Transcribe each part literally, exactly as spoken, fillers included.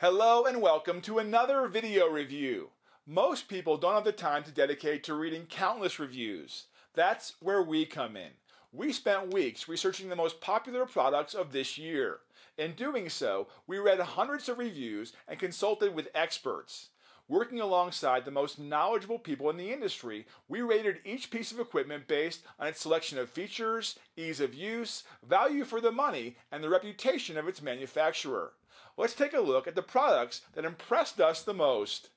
Hello and welcome to another video review. Most people don't have the time to dedicate to reading countless reviews. That's where we come in. We spent weeks researching the most popular products of this year. In doing so, we read hundreds of reviews and consulted with experts. Working alongside the most knowledgeable people in the industry, we rated each piece of equipment based on its selection of features, ease of use, value for the money, and the reputation of its manufacturer. Let's take a look at the products that impressed us the most.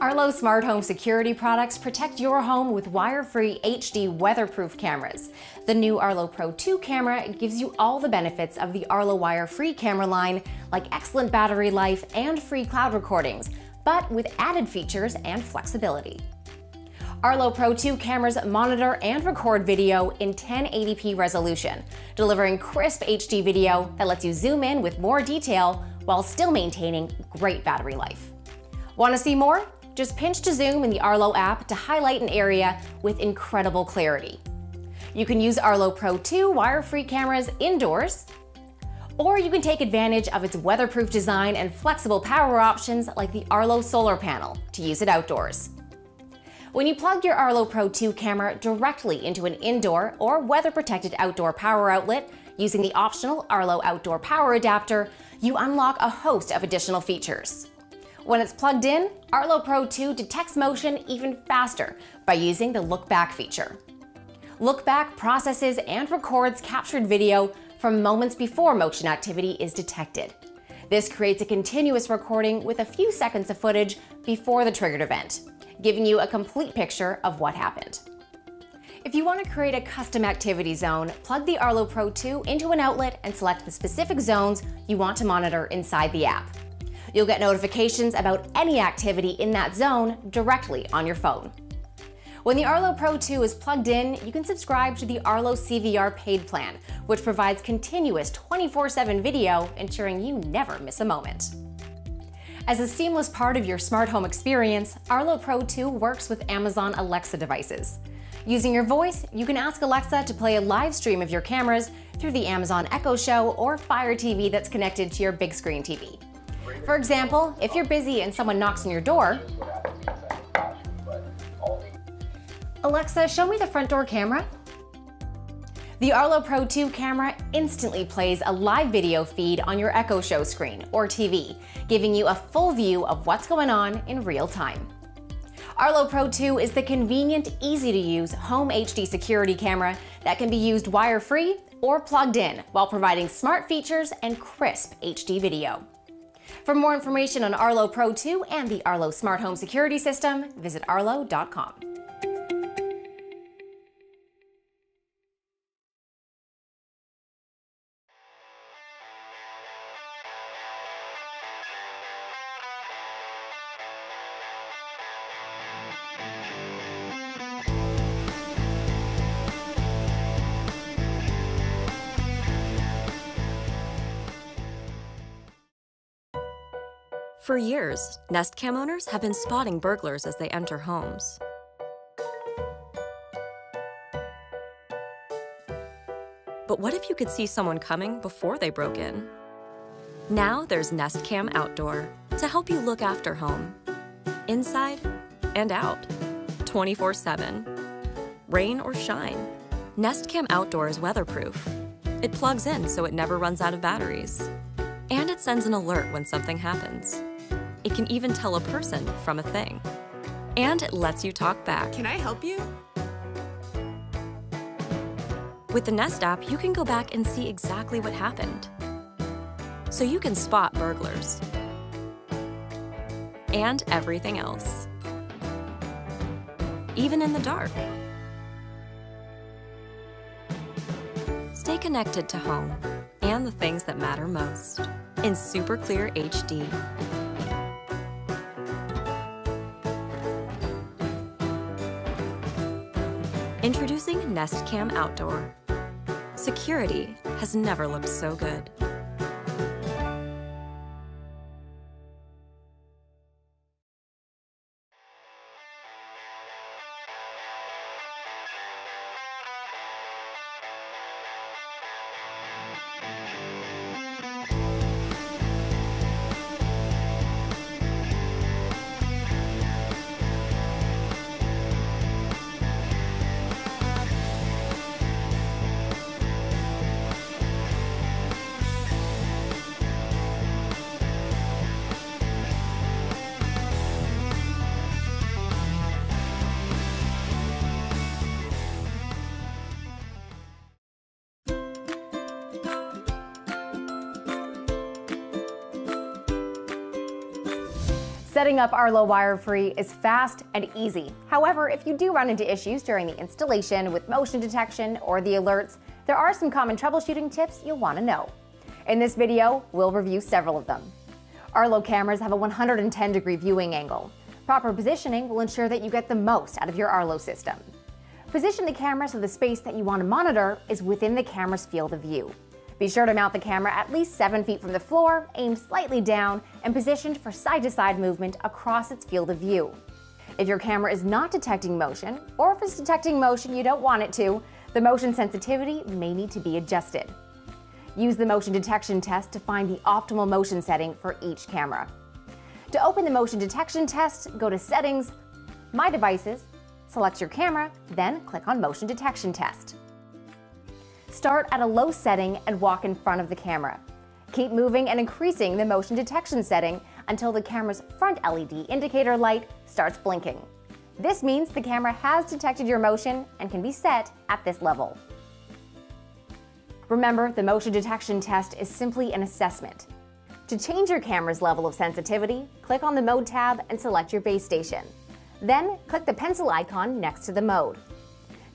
Arlo Smart Home Security products protect your home with wire-free H D weatherproof cameras. The new Arlo Pro two camera gives you all the benefits of the Arlo wire-free camera line, like excellent battery life and free cloud recordings, but with added features and flexibility. Arlo Pro two cameras monitor and record video in ten eighty p resolution, delivering crisp H D video that lets you zoom in with more detail while still maintaining great battery life. Want to see more? Just pinch to zoom in the Arlo app to highlight an area with incredible clarity. You can use Arlo Pro two wire-free cameras indoors, or you can take advantage of its weatherproof design and flexible power options like the Arlo solar panel to use it outdoors. When you plug your Arlo Pro two camera directly into an indoor or weather-protected outdoor power outlet using the optional Arlo outdoor power adapter, you unlock a host of additional features. When it's plugged in, Arlo Pro two detects motion even faster by using the Look Back feature. Look Back processes and records captured video from moments before motion activity is detected. This creates a continuous recording with a few seconds of footage before the triggered event, giving you a complete picture of what happened. If you want to create a custom activity zone, plug the Arlo Pro two into an outlet and select the specific zones you want to monitor inside the app. You'll get notifications about any activity in that zone directly on your phone. When the Arlo Pro two is plugged in, you can subscribe to the Arlo C V R paid plan, which provides continuous twenty-four seven video, ensuring you never miss a moment. As a seamless part of your smart home experience, Arlo Pro two works with Amazon Alexa devices. Using your voice, you can ask Alexa to play a live stream of your cameras through the Amazon Echo Show or Fire T V that's connected to your big screen T V. For example, if you're busy and someone knocks on your door, Alexa, show me the front door camera. The Arlo Pro two camera instantly plays a live video feed on your Echo Show screen or T V, giving you a full view of what's going on in real time. Arlo Pro two is the convenient, easy-to-use home H D security camera that can be used wire-free or plugged in while providing smart features and crisp H D video. For more information on Arlo Pro two and the Arlo Smart Home Security System, visit arlo dot com. For years, Nest Cam owners have been spotting burglars as they enter homes. But what if you could see someone coming before they broke in? Now there's Nest Cam Outdoor to help you look after home, inside and out, twenty-four seven. Rain or shine, Nest Cam Outdoor is weatherproof. It plugs in so it never runs out of batteries. And it sends an alert when something happens. It can even tell a person from a thing. And it lets you talk back. Can I help you? With the Nest app, you can go back and see exactly what happened. So you can spot burglars and everything else, even in the dark. Stay connected to home and the things that matter most in super clear H D. Introducing Nest Cam Outdoor. Security has never looked so good. Setting up Arlo wire-free is fast and easy. However, if you do run into issues during the installation with motion detection or the alerts, there are some common troubleshooting tips you'll want to know. In this video, we'll review several of them. Arlo cameras have a one hundred ten degree viewing angle. Proper positioning will ensure that you get the most out of your Arlo system. Position the camera so the space that you want to monitor is within the camera's field of view. Be sure to mount the camera at least seven feet from the floor, aimed slightly down, and positioned for side-to-side movement across its field of view. If your camera is not detecting motion, or if it's detecting motion you don't want it to, the motion sensitivity may need to be adjusted. Use the motion detection test to find the optimal motion setting for each camera. To open the motion detection test, go to Settings, My Devices, select your camera, then click on Motion Detection Test. Start at a low setting and walk in front of the camera. Keep moving and increasing the motion detection setting until the camera's front L E D indicator light starts blinking. This means the camera has detected your motion and can be set at this level. Remember, the motion detection test is simply an assessment. To change your camera's level of sensitivity, click on the Mode tab and select your base station. Then click the pencil icon next to the mode.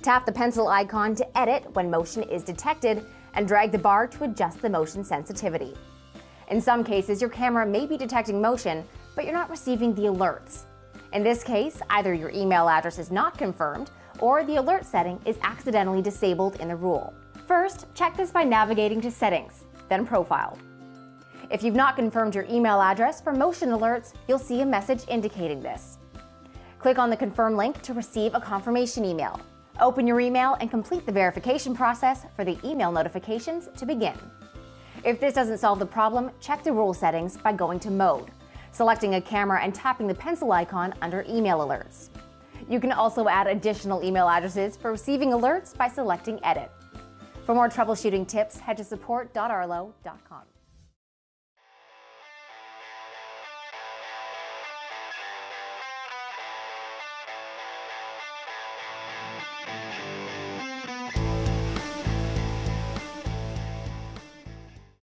Tap the pencil icon to edit when motion is detected and drag the bar to adjust the motion sensitivity. In some cases, your camera may be detecting motion, but you're not receiving the alerts. In this case, either your email address is not confirmed or the alert setting is accidentally disabled in the rule. First, check this by navigating to Settings, then Profile. If you've not confirmed your email address for motion alerts, you'll see a message indicating this. Click on the Confirm link to receive a confirmation email. Open your email and complete the verification process for the email notifications to begin. If this doesn't solve the problem, check the rule settings by going to Mode, selecting a camera and tapping the pencil icon under Email Alerts. You can also add additional email addresses for receiving alerts by selecting Edit. For more troubleshooting tips, head to support dot arlo dot com.